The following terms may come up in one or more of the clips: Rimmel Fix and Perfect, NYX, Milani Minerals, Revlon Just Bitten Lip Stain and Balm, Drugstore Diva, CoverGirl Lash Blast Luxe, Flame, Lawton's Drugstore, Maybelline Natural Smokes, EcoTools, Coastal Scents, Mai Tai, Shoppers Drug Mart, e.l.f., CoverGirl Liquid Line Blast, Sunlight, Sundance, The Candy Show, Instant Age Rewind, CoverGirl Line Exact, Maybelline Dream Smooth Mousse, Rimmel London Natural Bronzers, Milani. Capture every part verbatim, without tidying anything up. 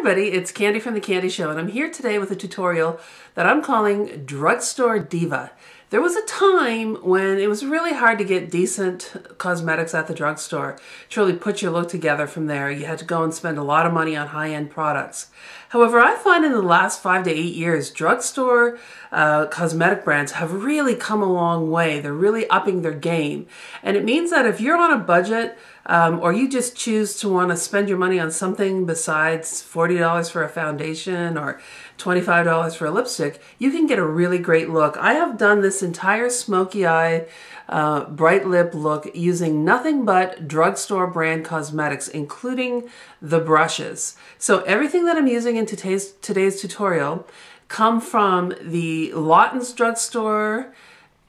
everybody, it's Candy from The Candy Show, and I'm here today with a tutorial that I'm calling Drugstore Diva. There was a time when it was really hard to get decent cosmetics at the drugstore. To really put your look together from there, you had to go and spend a lot of money on high-end products. However, I find in the last five to eight years, drugstore uh, cosmetic brands have really come a long way. They're really upping their game. And it means that if you're on a budget um, or you just choose to want to spend your money on something besides forty dollars for a foundation or twenty-five dollars for a lipstick, you can get a really great look. I have done this entire smoky eye uh, bright lip look using nothing but drugstore brand cosmetics, including the brushes. So everything that I'm using in today's, today's tutorial come from the Lawton's Drugstore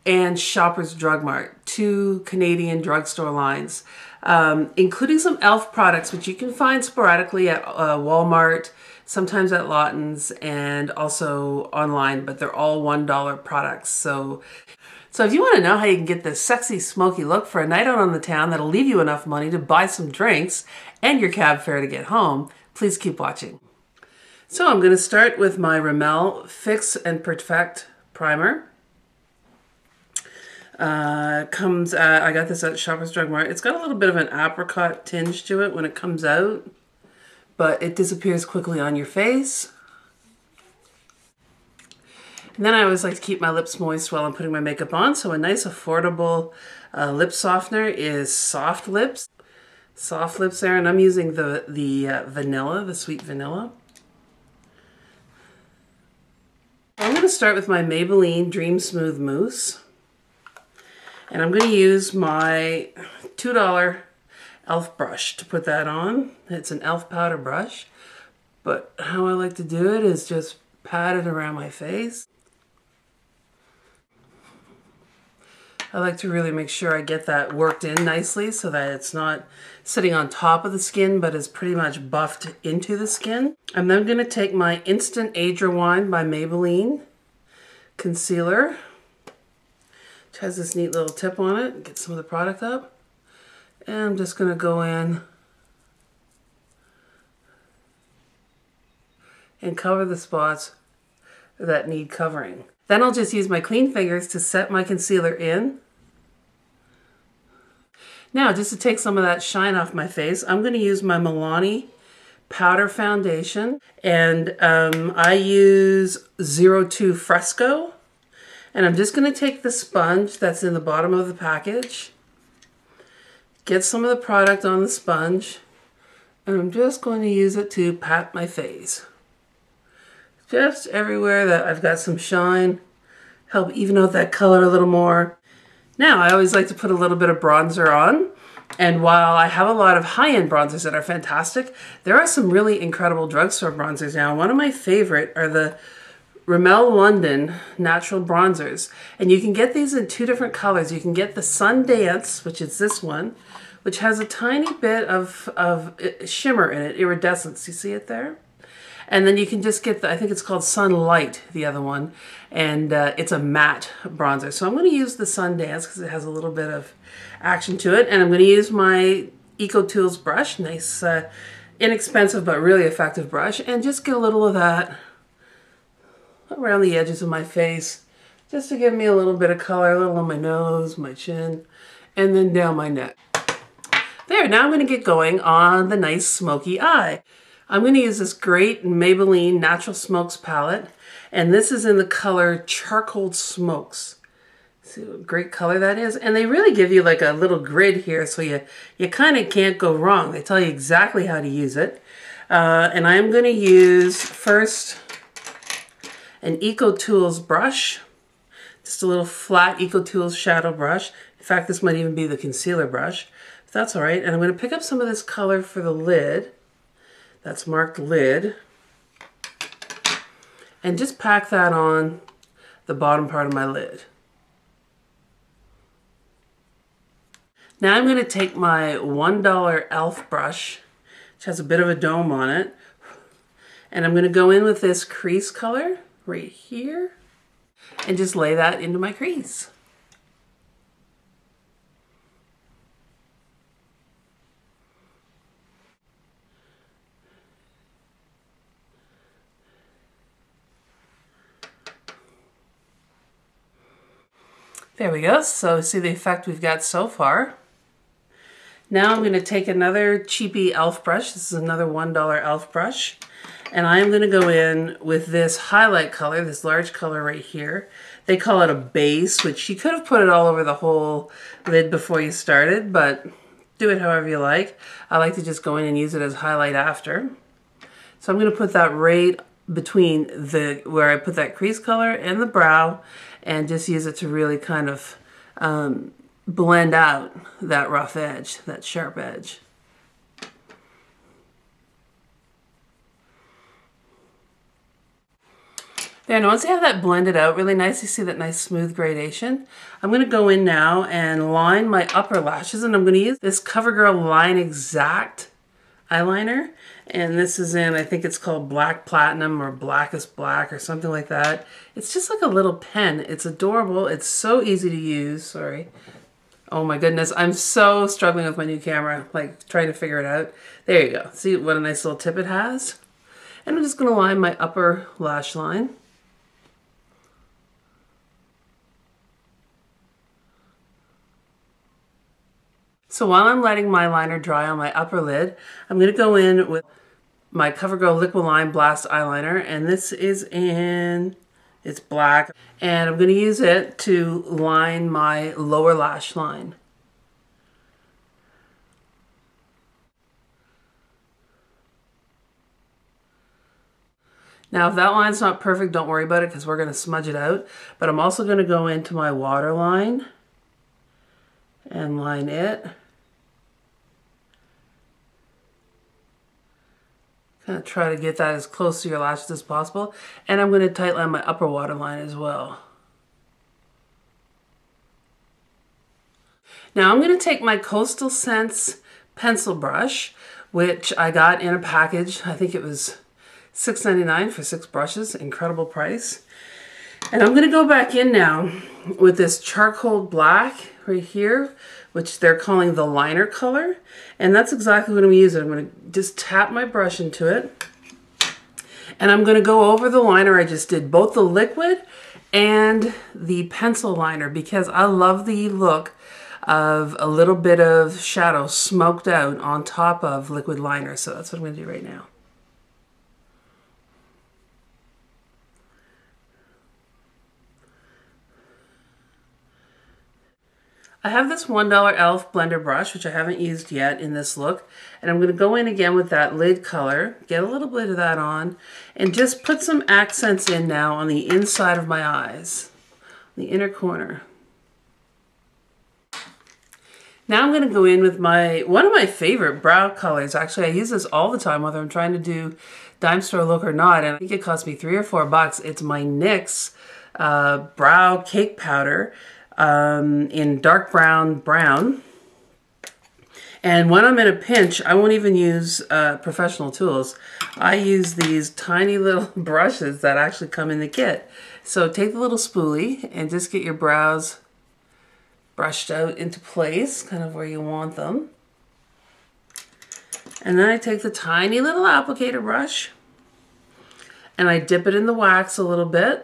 and Shoppers Drug Mart, two Canadian drugstore lines, um, including some e l f products, which you can find sporadically at uh, Walmart, sometimes at Lawton's, and also online, but they're all one dollar products. So, so if you want to know how you can get this sexy, smoky look for a night out on the town that'll leave you enough money to buy some drinks and your cab fare to get home, please keep watching. So I'm going to start with my Rimmel Fix and Perfect Primer. Uh, comes, at, I got this at Shoppers Drug Mart. It's got a little bit of an apricot tinge to it when it comes out, but it disappears quickly on your face. And then I always like to keep my lips moist while I'm putting my makeup on, so a nice affordable uh, lip softener is Soft Lips. Soft Lips there, and I'm using the, the uh, vanilla, the sweet vanilla. I'm going to start with my Maybelline Dream Smooth Mousse, and I'm going to use my two dollar e l f brush to put that on. It's an e l f powder brush, but how I like to do it is just pat it around my face. I like to really make sure I get that worked in nicely so that it's not sitting on top of the skin, but is pretty much buffed into the skin. I'm then going to take my Instant Age Rewind by Maybelline concealer, which has this neat little tip on it, get some of the product up. And I'm just going to go in and cover the spots that need covering. Then I'll just use my clean fingers to set my concealer in. Now, just to take some of that shine off my face, I'm going to use my Milani powder foundation. And um, I use zero two Fresco. And I'm just going to take the sponge that's in the bottom of the package, get some of the product on the sponge, and I'm just going to use it to pat my face. Just everywhere that I've got some shine, help even out that color a little more. Now, I always like to put a little bit of bronzer on, and while I have a lot of high-end bronzers that are fantastic, there are some really incredible drugstore bronzers now. One of my favorite are the Rimmel London Natural Bronzers, and you can get these in two different colors. You can get the Sundance, which is this one, which has a tiny bit of, of shimmer in it, iridescence. You see it there? And then you can just get the, I think it's called Sunlight, the other one, and uh, it's a matte bronzer. So I'm going to use the Sundance because it has a little bit of action to it, and I'm going to use my EcoTools brush, nice, uh, inexpensive but really effective brush, and just get a little of that around the edges of my face, just to give me a little bit of color, a little on my nose, my chin, and then down my neck. There, now I'm going to get going on the nice smoky eye. I'm going to use this great Maybelline Natural Smokes palette, and this is in the color Charcoal Smokes. See what great color that is? And they really give you like a little grid here, so you, you kind of can't go wrong. They tell you exactly how to use it. Uh, and I'm going to use first an EcoTools brush, just a little flat EcoTools shadow brush. In fact, this might even be the concealer brush, but that's all right. And I'm going to pick up some of this color for the lid, that's marked lid, and just pack that on the bottom part of my lid. Now I'm going to take my one dollar e l f brush, which has a bit of a dome on it, and I'm going to go in with this crease color right here and just lay that into my crease. There we go. So see the effect we've got so far. Now I'm going to take another cheapy e l f brush. This is another one dollar e l f brush. And I'm going to go in with this highlight color, this large color right here. They call it a base, which you could have put it all over the whole lid before you started, but do it however you like. I like to just go in and use it as highlight after. So I'm going to put that right between the where I put that crease color and the brow, and just use it to really kind of um, blend out that rough edge, that sharp edge. There, now once I have that blended out really nice, you see that nice smooth gradation. I'm going to go in now and line my upper lashes, and I'm going to use this CoverGirl Line Exact eyeliner. And this is in, I think it's called Black Platinum or Blackest Black or something like that. It's just like a little pen. It's adorable. It's so easy to use. Sorry. Oh my goodness. I'm so struggling with my new camera, like trying to figure it out. There you go. See what a nice little tip it has. And I'm just going to line my upper lash line. So while I'm letting my liner dry on my upper lid, I'm going to go in with my CoverGirl Liquid Line Blast eyeliner, and this is in, it's black, and I'm going to use it to line my lower lash line. Now if that line's not perfect, don't worry about it because we're going to smudge it out, but I'm also going to go into my waterline and line it. Kind of try to get that as close to your lashes as possible. And I'm going to tightline my upper waterline as well. Now I'm going to take my Coastal Scents pencil brush, which I got in a package. I think it was six ninety-nine for six brushes. Incredible price. And I'm going to go back in now with this charcoal black right here, which they're calling the liner color, and that's exactly what I'm using. I'm going to just tap my brush into it, and I'm going to go over the liner I just did, both the liquid and the pencil liner, because I love the look of a little bit of shadow smoked out on top of liquid liner. So that's what I'm going to do right now. I have this one dollar e l f blender brush, which I haven't used yet in this look, and I'm going to go in again with that lid color, get a little bit of that on, and just put some accents in now on the inside of my eyes, the inner corner. Now I'm going to go in with my, one of my favorite brow colors. Actually, I use this all the time, whether I'm trying to do dime store look or not, and I think it cost me three or four bucks. It's my NYX uh, brow cake powder. Um, in dark brown brown, and when I'm in a pinch, I won't even use uh, professional tools. I use these tiny little brushes that actually come in the kit. So take the little spoolie and just get your brows brushed out into place, kind of where you want them. And then I take the tiny little applicator brush and I dip it in the wax a little bit.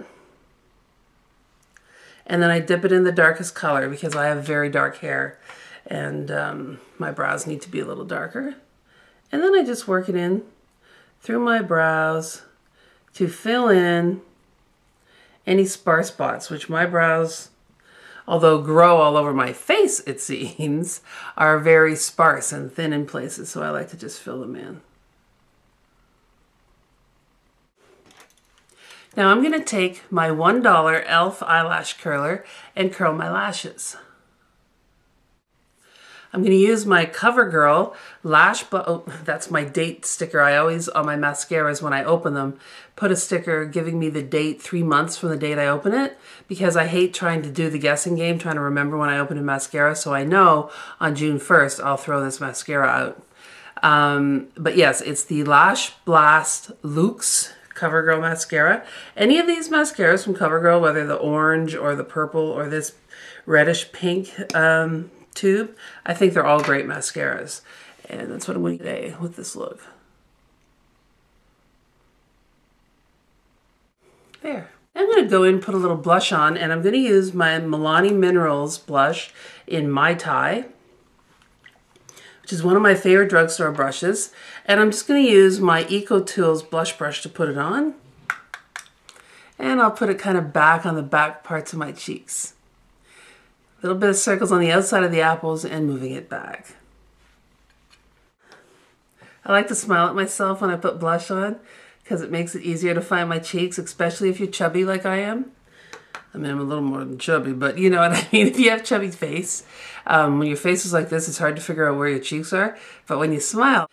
And then I dip it in the darkest color because I have very dark hair and um, my brows need to be a little darker. And then I just work it in through my brows to fill in any sparse spots, which my brows, although grow all over my face it seems, are very sparse and thin in places, so I like to just fill them in. Now I'm going to take my one dollar e l f eyelash curler and curl my lashes. I'm going to use my CoverGirl Lash Blast. Oh, that's my date sticker. I always, on my mascaras when I open them, put a sticker giving me the date three months from the date I open it, because I hate trying to do the guessing game, trying to remember when I open a mascara, so I know on June first I'll throw this mascara out. Um, but yes, it's the Lash Blast Luxe CoverGirl mascara. Any of these mascaras from CoverGirl, whether the orange or the purple or this reddish pink um, tube, I think they're all great mascaras. And that's what I'm going to do today with this look. There. I'm going going to go in and put a little blush on, and I'm going to use my Milani Minerals blush in Mai Tai, which is one of my favorite drugstore brushes. And I'm just going to use my EcoTools blush brush to put it on. And I'll put it kind of back on the back parts of my cheeks. A little bit of circles on the outside of the apples and moving it back. I like to smile at myself when I put blush on because it makes it easier to find my cheeks, especially if you're chubby like I am. I mean, I'm a little more than chubby, but you know what I mean? If you have chubby face, um, when your face is like this, it's hard to figure out where your cheeks are, but when you smile.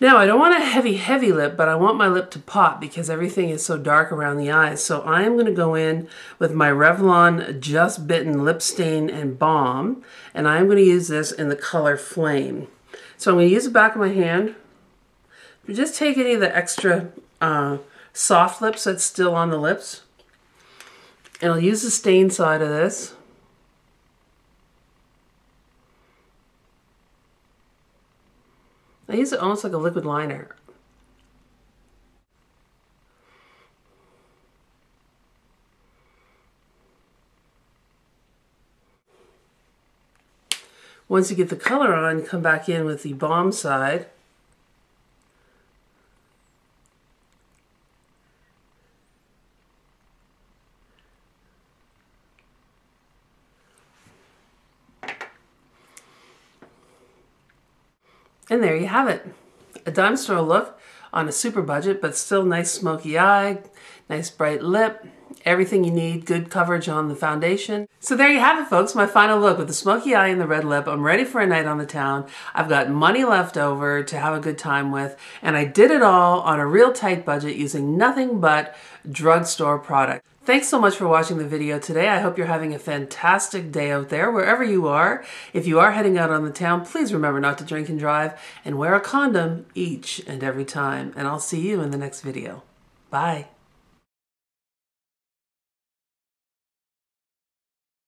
Now, I don't want a heavy, heavy lip, but I want my lip to pop because everything is so dark around the eyes. So I am going to go in with my Revlon Just Bitten Lip Stain and Balm, and I'm going to use this in the color Flame. So I'm going to use the back of my hand. Just take any of the extra uh, soft lips that's still on the lips. And I'll use the stain side of this. I use it almost like a liquid liner. Once you get the color on, come back in with the balm side. And there you have it. A dime store look on a super budget, but still nice smoky eye, nice bright lip, everything you need, good coverage on the foundation. So there you have it, folks, my final look with the smoky eye and the red lip. I'm ready for a night on the town. I've got money left over to have a good time with, and I did it all on a real tight budget using nothing but drugstore products. Thanks so much for watching the video today. I hope you're having a fantastic day out there, wherever you are. If you are heading out on the town, please remember not to drink and drive and wear a condom each and every time. And I'll see you in the next video. Bye.